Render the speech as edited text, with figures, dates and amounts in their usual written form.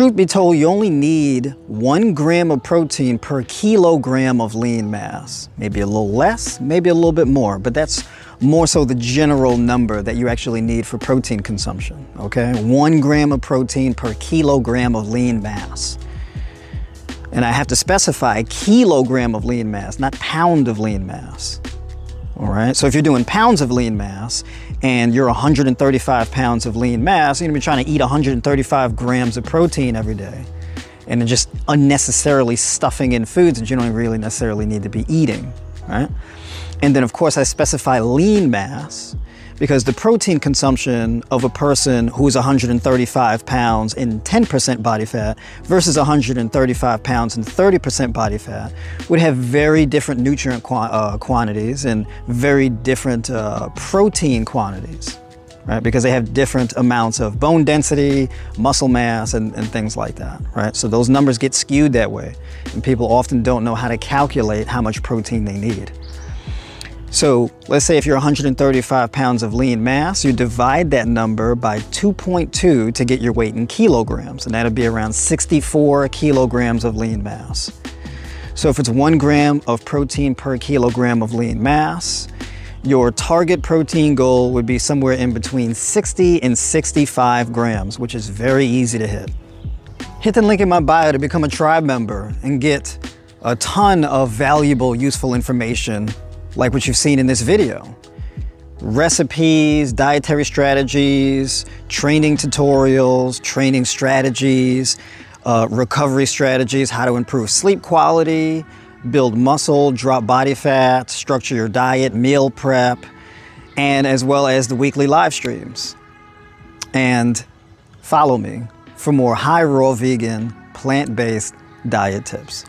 truth be told, you only need 1 gram of protein per kilogram of lean mass. Maybe a little less, maybe a little bit more, but that's more so the general number that you actually need for protein consumption, okay? 1 gram of protein per kilogram of lean mass. And I have to specify kilogram of lean mass, not pound of lean mass. All right, so if you're doing pounds of lean mass and you're 135 pounds of lean mass, you're gonna be trying to eat 135 grams of protein every day and then just unnecessarily stuffing in foods that you don't really necessarily need to be eating, right? And then of course I specify lean mass because the protein consumption of a person who's 135 pounds and 10% body fat versus 135 pounds and 30% body fat would have very different nutrient quantities and very different protein quantities, right? Because they have different amounts of bone density, muscle mass, and things like that, right? So those numbers get skewed that way, and people often don't know how to calculate how much protein they need. So let's say if you're 135 pounds of lean mass, you divide that number by 2.2 to get your weight in kilograms, and that'd be around 64 kilograms of lean mass. So if it's 1 gram of protein per kilogram of lean mass, your target protein goal would be somewhere in between 60 and 65 grams, which is very easy to hit. Hit the link in my bio to become a tribe member and get a ton of valuable, useful information like what you've seen in this video. Recipes, dietary strategies, training tutorials, training strategies, recovery strategies, how to improve sleep quality, build muscle, drop body fat, structure your diet, meal prep, and as well as the weekly live streams. And follow me for more high raw vegan, plant-based diet tips.